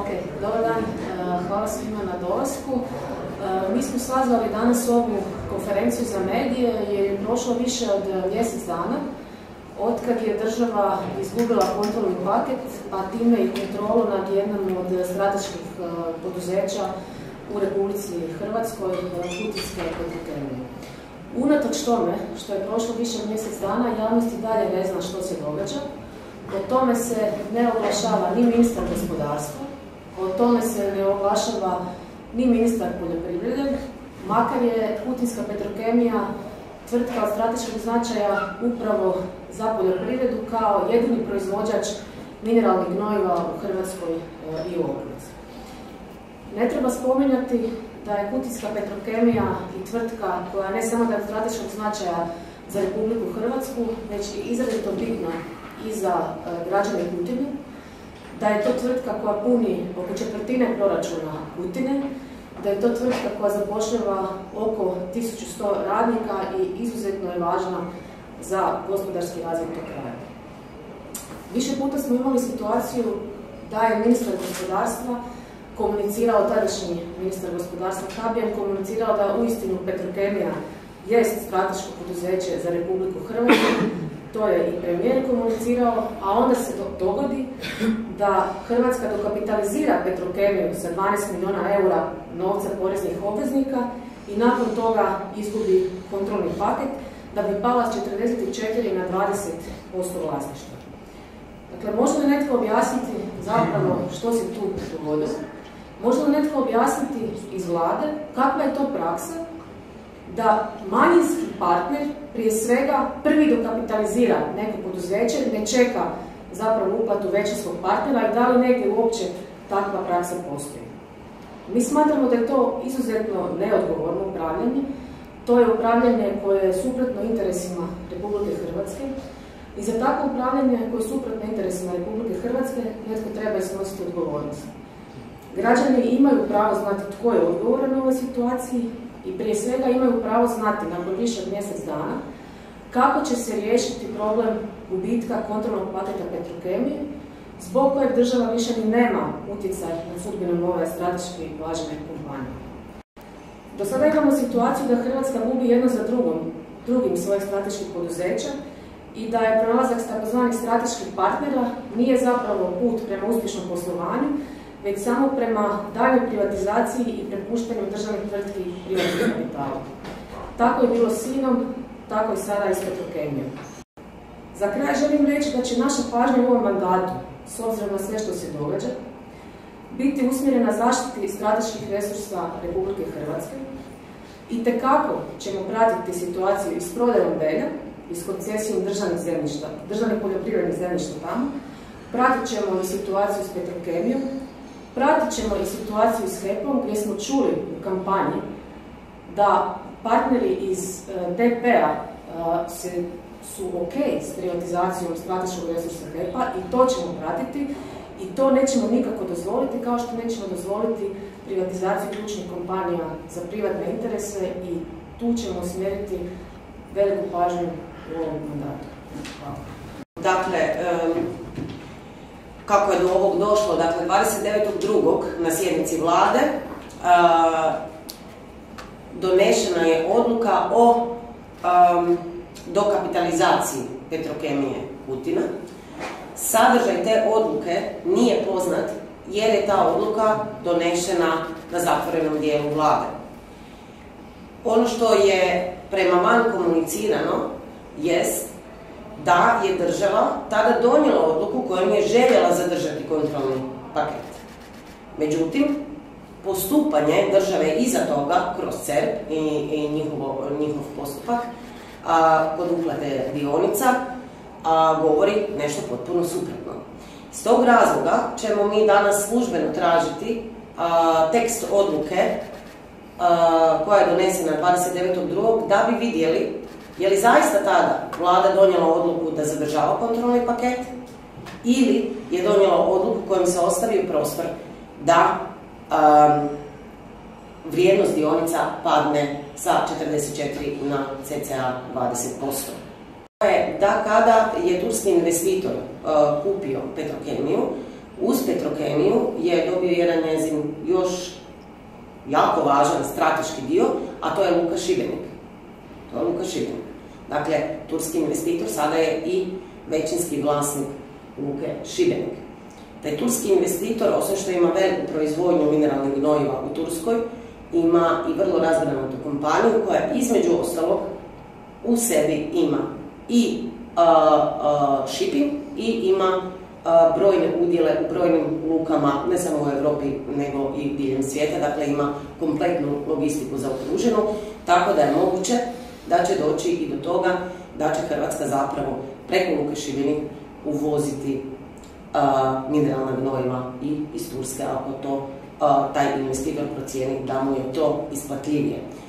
Ok, dobar dan, hvala svima na dolasku. Mi smo sazvali danas ovu konferenciju za medije jer je prošlo više od mjesec dana otkad je država izgubila kontrolni paket, a time i kontrolu nad jednom od strateških poduzeća u Republici Hrvatskoj, kutinske Petrokemije. Unatoč tome što je prošlo više mjesec dana, javnost i dalje ne zna što se događa. O tome se ne oglašava ni ministar gospodarstva, o tome se ne oglašava ni ministar poljoprivrede, makar je kutinska Petrokemija tvrtka od strateškog značaja upravo za poljoprivredu kao jedini proizvođač mineralnih gnojiva u Hrvatskoj i u okolici. Ne treba spominjati da je kutinska Petrokemija i tvrtka koja ne samo da je od strateškog značaja za Republiku Hrvatsku, već i izrazito bitna i za građane Kutine, da je to tvrtka koja puni oko 1/4 proračuna Kutine, da je to tvrtka koja zapošljava oko 1100 radnika i izuzetno je važna za gospodarski razvoj tog kraja. Više puta smo imali situaciju da je ministar gospodarstva komunicirao, tadašnji ministar gospodarstva Habijan komunicirao da uistinu Petrokemija jest strateško poduzeće za Republiku Hrvatsku, to je i premijer komunicirao, a onda se dogodi da Hrvatska dokapitalizira Petrokemiju sa 12 milijuna eura novca poreznih obveznika i nakon toga izgubi kontrolni paket da bi pala s 44 na 20% vlasništva. Dakle, može li netko objasniti zapravo što se tu dogodilo? Može li netko objasniti iz vlade kakva je to praksa da manjinski partner prije svega prvi dokapitalizira neko poduzeće, ne čeka zapravo uplatu većinskog partnera i da li negdje uopće takva praksa postoji? Mi smatramo da je to izuzetno neodgovorno upravljanje, to je upravljanje koje je suprotno interesima Republike Hrvatske i za takvo upravljanje koje je suprotno interesima Republike Hrvatske netko treba snositi odgovornost. Građani imaju pravo znati tko je odgovoran u ovoj situaciji i prije svega imaju pravo znati nakon više od mjesec dana kako će se riješiti problem gubitka kontrolnog paketa Petrokemije zbog kojeg država više ni nema utjecaj na sudbinu ove strateški važne kompanije. Do sada imamo situaciju da Hrvatska gubi jedno za drugim svojih strateških poduzeća i da je pronalazak tzv. Strateških partnera nije zapravo put prema uspješnom poslovanju, već samo prema daljnjoj privatizaciji i prepuštanju državnih tvrtki privatnih kapitala. Tako je bilo s INA-om, tako i sada i s Petrokemijom. Za kraj želim reći da će naša pažnja u ovom mandatu, s obzirom na sve što se događa, biti usmjerena zaštiti strateških resursa Republike Hrvatske i itekako ćemo pratiti situaciju i s prodajom Belja, i s koncesijom državnih poljoprivrednih zemljišta tamo, pratit ćemo i situaciju s Petrokemijom, pratit ćemo i situaciju s HEP-om gdje smo čuli u kampanji da partneri iz DPA su ok s privatizacijom strateškog resursa HEP-a i to ćemo pratiti i to nećemo nikako dozvoliti, kao što nećemo dozvoliti privatizaciju ključnih kompanija za privatne interese i tu ćemo usmjeriti veliku pažnju u ovom mandatu. Hvala. Dakle, kako je do ovog došlo, dakle 29.2. na sjednici vlade donešena je odluka o dokapitalizaciji Petrokemije Kutina. Sadržaj te odluke nije poznat jer je ta odluka donešena na zatvorenom dijelu vlade. Ono što je prema van komunicirano jest da je država tada donijela odluku kojom je željela zadržati kontrolni paket. Međutim, postupanje države iza toga kroz CERP i njihov postupak kod uplate dionica govori nešto potpuno suprotno. Iz tog razloga ćemo mi danas službeno tražiti tekst odluke koja je donesena 29.2. da bi vidjeli je li zaista tada vlada donijela odluku da zadržava kontrolni paket ili je donijela odluku kojom se ostavio prostor da vrijednost dionica padne sa 44 na cca 20%. Da kada je turski investitor kupio Petrokemiju, uz Petrokemiju je dobio bio jedan njezin još jako važan strateški dio, a to je Luka Šibenik. To je Luka Šibenik. Dakle, turski investitor sada je i većinski vlasnik Luke Šibenik. Taj turski investitor, osim što ima veliku proizvodnju mineralnih gnojiva u Turskoj, ima i vrlo razgranatu kompaniju koja između ostalog u sebi ima i shipping i ima brojne udjele u brojnim lukama, ne samo u Europi nego i diljem svijeta, dakle ima kompletnu logistiku zaokruženu, tako da je moguće da će doći i do toga da će Hrvatska zapravo preko Luke Šibenik uvoziti mineralna gnojiva i iz Turske, ako to taj investitor procijeni da mu je to isplatljivije.